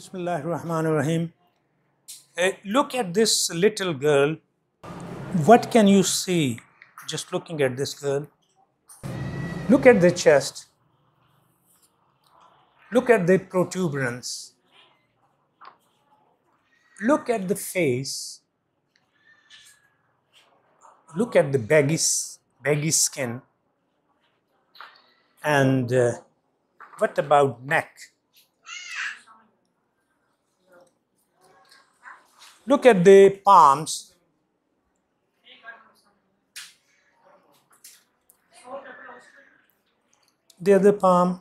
Bismillahir Rahmanir Rahim. Look at this little girl. What can you see just looking at this girl? Look at the chest. Look at the protuberance. Look at the face. Look at the baggy skin. And what about neck? Look at the palms. The other palm.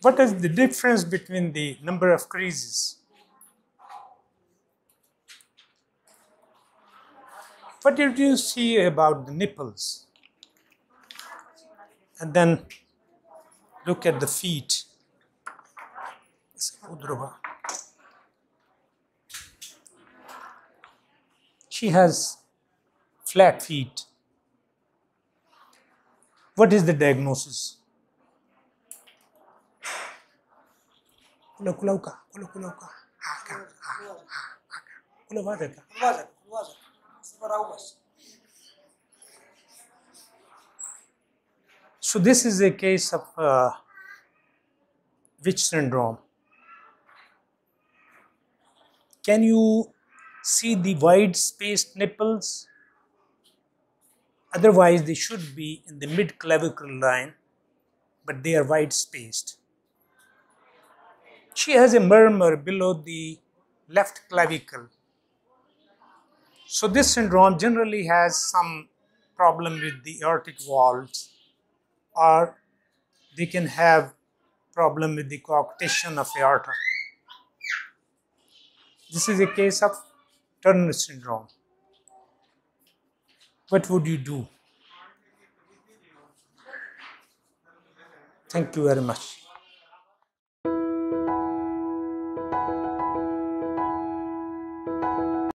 What is the difference between the number of creases? What did you see about the nipples? And then look at the feet. She has flat feet. What is the diagnosis? So this is a case of which syndrome? Can you see the wide-spaced nipples? Otherwise, they should be in the mid-clavicle line, but they are wide-spaced. She has a murmur below the left clavicle. So this syndrome generally has some problem with the aortic valves, or they can have problem with the coarctation of aorta. This is a case of Turner syndrome. What would you do? Thank you very much.